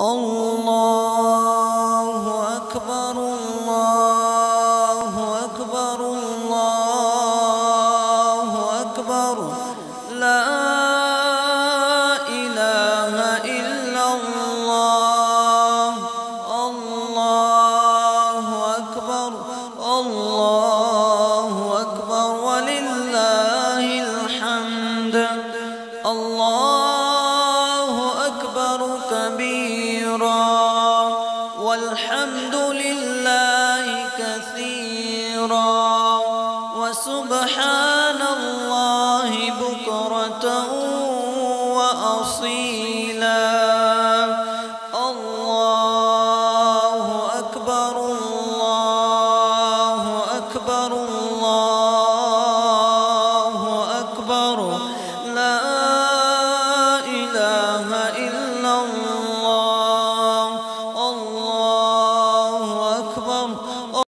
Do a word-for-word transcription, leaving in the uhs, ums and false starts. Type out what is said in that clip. الله أكبر الله أكبر الله أكبر لا إله إلا الله الله أكبر الله أكبر ولله الحمد الله أكبر كبير والحمد لله.